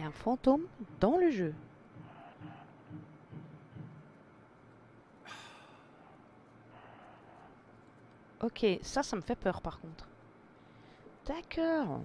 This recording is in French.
et un fantôme dans le jeu. Ok, ça me fait peur par contre. D'accord.